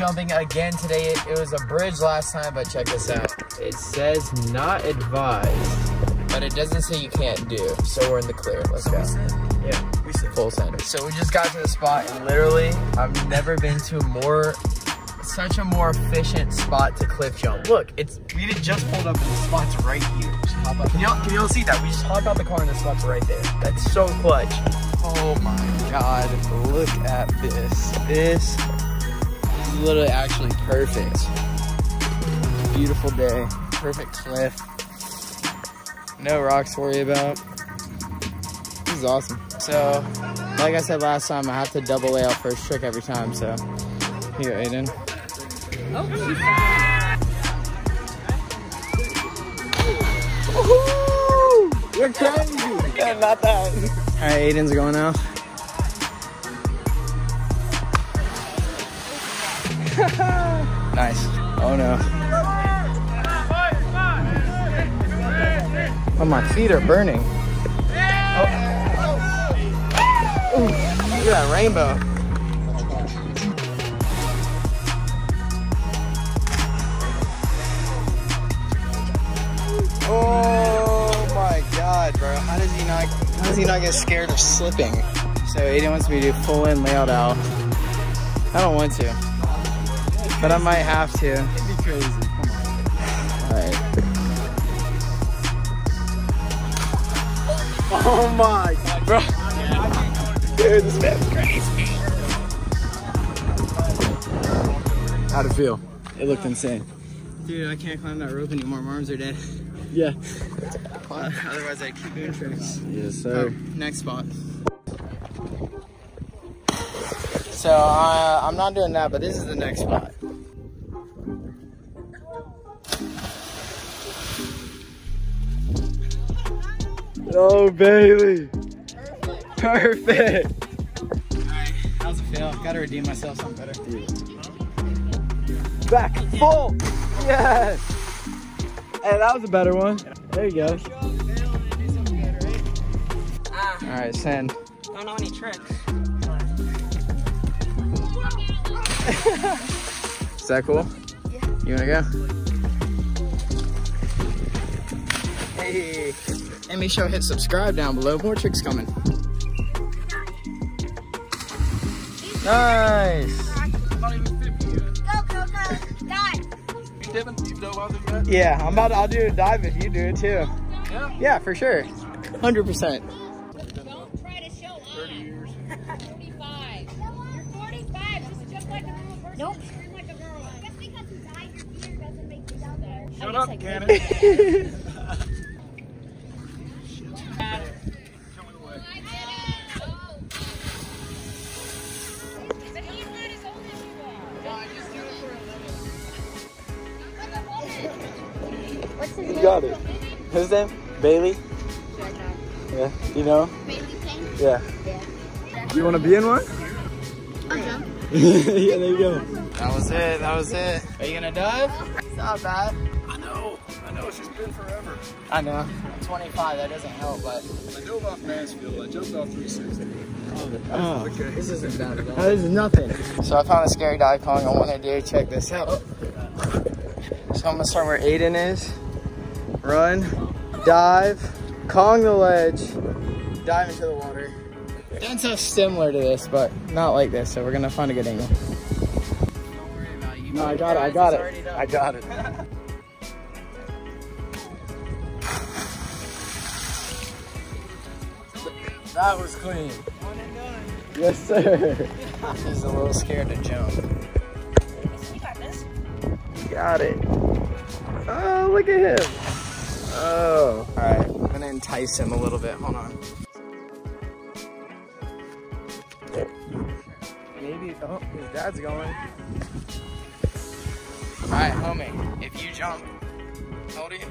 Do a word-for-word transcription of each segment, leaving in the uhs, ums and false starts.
jumping again today. It, it was a bridge last time, but check this out. It says not advised, but it doesn't say you can't do. So we're in the clear. Let's so go. We yeah, we said full send. So we just got to the spot, and literally, I've never been to more, such a more efficient spot to cliff jump. Look, it's we just pulled up, and the spot's right here. Just hop up. Can y'all can y'all see that? We just hopped out the car, and the spot's right there. That's so clutch. Oh my God! Look at this. This. Literally actually perfect. Beautiful day, perfect cliff, no rocks to worry about. This is awesome. So like I said last time, I have to double layout first trick every time. So here you go, Aiden. Oh, yeah. You're crazy. Yeah, not that. All right, Aiden's going now. Nice. Oh no. Oh, my feet are burning. Oh. Ooh, look at that rainbow. Oh my God, bro! How does he not? How does he not get scared of slipping? So Aiden wants me to do full in layout out. I don't want to. But I might have to. It'd be crazy. Come on. Alright. Oh my God, bro. Dude, this man's crazy. How'd it feel? It looked insane. Dude, I can't climb that rope anymore. My arms are dead. Yeah. Uh, otherwise, I'd keep doing tricks. Yes, sir. Okay, next spot. So, uh, I'm not doing that, but this is the next spot. Oh, Bailey. Perfect. Perfect. All right, how's it feel? Gotta redeem myself something better. Dude. Back full. Yes. Hey, that was a better one. There you go. Ah. All right, send. I don't know any tricks. Is that cool? Yeah. You wanna go? Hey. And make sure to hit subscribe down below. More tricks coming. Nice. Go, go, go. Dive. Yeah, I'm about to, I'll do a dive if you do it too. Yeah, yeah, for sure. one hundred percent. Don't try to show off. forty-five. You're forty-five. Just jump like a normal person. Nope. Scream like a girl. Just because you died your fear doesn't make you dumber. Shut up, Cannon. You got it. Who's name? Bailey? Yeah. You know? Bailey Payne? Yeah. Yeah. You want to be in one? Uh-huh. Yeah, there you go. That was it. That was it. Are you going to dive? It's not bad. I know. I know. It's just been forever. I know. I'm twenty-five. That doesn't help, but. I dove off Mansfield. I jumped off three sixty. Oh, okay. This isn't bad at all. Oh, this is nothing. So I found a scary dive Kong I want to do. Check this out. Oh. So I'm going to start where Aiden is. Run, dive, Kong the ledge, dive into the water. Done stuff similar to this, but not like this, so we're gonna find a good angle. Don't worry about it. No, I got it, I got it. I got it. That was clean. One and done. Yes, sir. He's a little scared to jump. You got this. Got it. Oh, look at him. Oh, all right, I'm gonna entice him a little bit, hold on. Maybe, oh, his dad's going. All right, homie, if you jump, how old are you?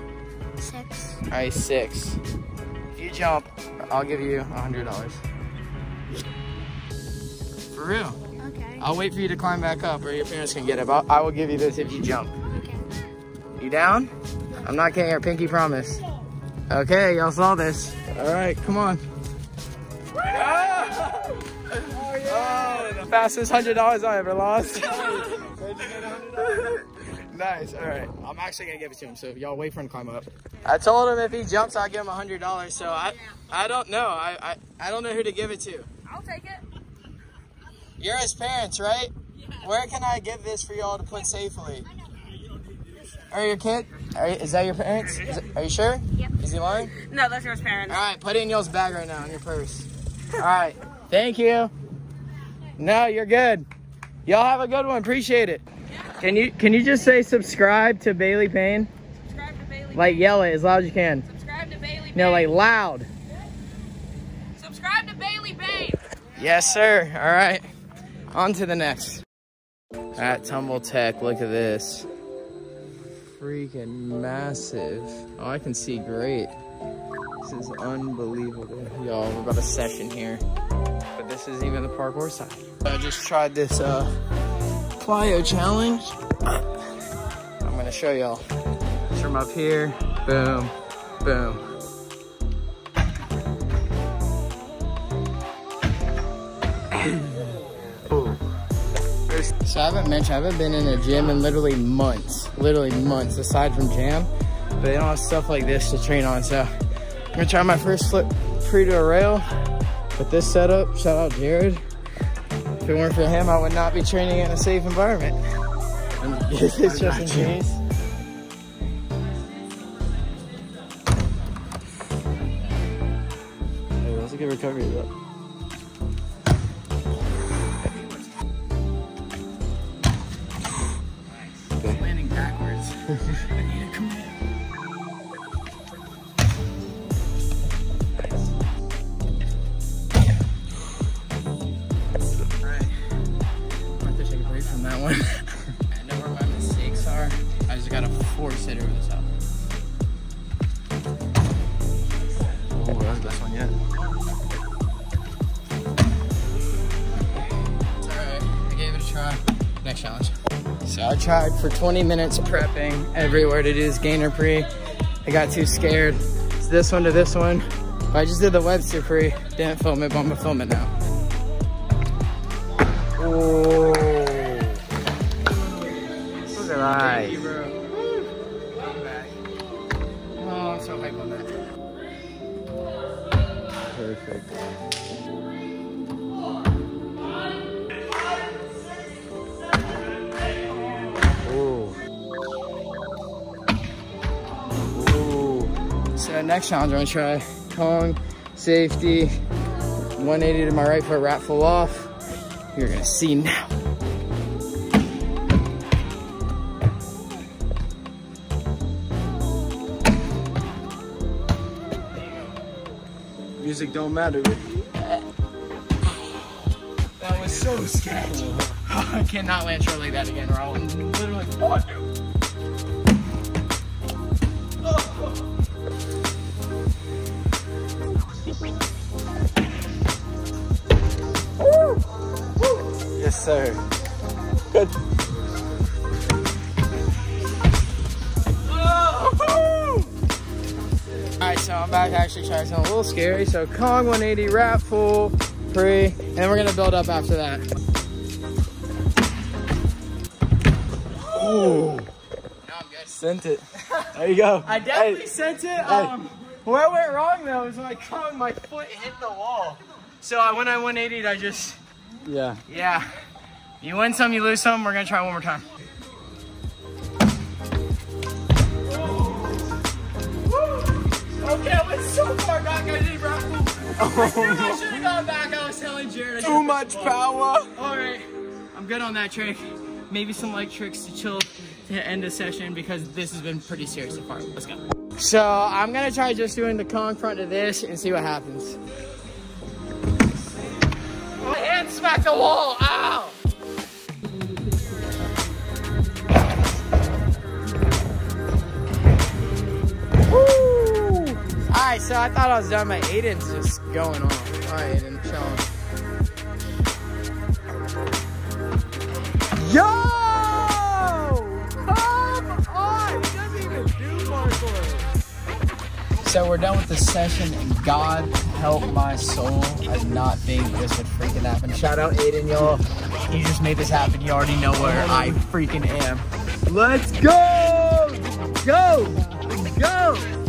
Six. All right, six. If you jump, I'll give you one hundred dollars. For real. Okay. I'll wait for you to climb back up or your parents can get up. I'll, I will give you this if you jump. Okay. You down? I'm not getting your pinky promise. Okay, y'all saw this. All right, come on. Oh, yeah. Oh, the fastest one hundred dollars I ever lost. Nice. All right. I'm actually going to give it to him, so y'all wait for him to climb up. I told him if he jumps, I'll give him one hundred dollars, so I I don't know. I, I, I don't know who to give it to. I'll take it. You're his parents, right? Yeah. Where can I give this for y'all to put safely? Or your kid? Are, is that your parents? Is it, are you sure? Yep. Is he lying? No, that's your parents. All right. Put it in y'all's bag right now, in your purse. All right. Thank you. No, you're good. Y'all have a good one. Appreciate it. Can you can you just say subscribe to Bailey Payne? Subscribe to Bailey Payne. Like yell it as loud as you can. Subscribe to Bailey Payne. No, like loud. Subscribe to Bailey Payne. Yes, sir. All right. On to the next. All right, Tumble Tech. Look at this. Freaking massive. Oh, I can see great. This is unbelievable. Y'all, we're about a session here. But this isn't even the parkour side. I just tried this, uh... plyo challenge. I'm gonna show y'all from up here. Boom, boom. So I haven't mentioned, I haven't been in a gym in literally months, literally months, aside from jam, but they don't have stuff like this to train on. So I'm gonna try my first flip free to a rail with this setup. Shout out Jared. If it weren't for him, I would not be training in a safe environment. I'm just in case. Hey, that's a good recovery, bro. Nice. It's landing backwards. Yeah, come on. I tried for twenty minutes prepping everywhere to do this gainer pre. I got too scared. It's this one to this one. I just did the Webster pre. Didn't film it, but I'm gonna film it now. Whoa. Look at that. Oh, I'm so hyped on that. Perfect. So next challenge, I'm gonna try tongue, safety, one eighty to my right foot, wrap full off. You're gonna see now. Music don't matter. That was so sketchy. I cannot land short like that again, or I'll literally want to. Yes, sir. Good. Oh. Alright, so I'm back actually trying something a little scary. So Kong one eighty, wrap full, free, and then we're gonna build up after that. Oh, now I'm good. Sent it. There you go. I definitely hey. sent it. Um, hey. Where I went wrong though is when I Kong, my foot hit the wall. So I when I one eighty, I just. Yeah. Yeah. You win some, you lose some. We're going to try one more time. Woo. Okay, I went so far back. I didn't rock. I knew I should have gone back. I was telling Jared. Too much power. All right. I'm good on that trick. Maybe some leg tricks to chill to end the session because this has been pretty serious so far. Let's go. So I'm going to try just doing the Kong front of this and see what happens. My hand smacked the wall. Ow! Woo! Alright, so I thought I was done. My Aiden's just going on. Alright, Aiden, chillin'. Yo! Come on! He doesn't even do parkour. So we're done with this session, and God help my soul I'm not being this would freaking happen. Shout out Aiden, y'all. You just made this happen. You already know where I freaking am. Let's go! Go! Go!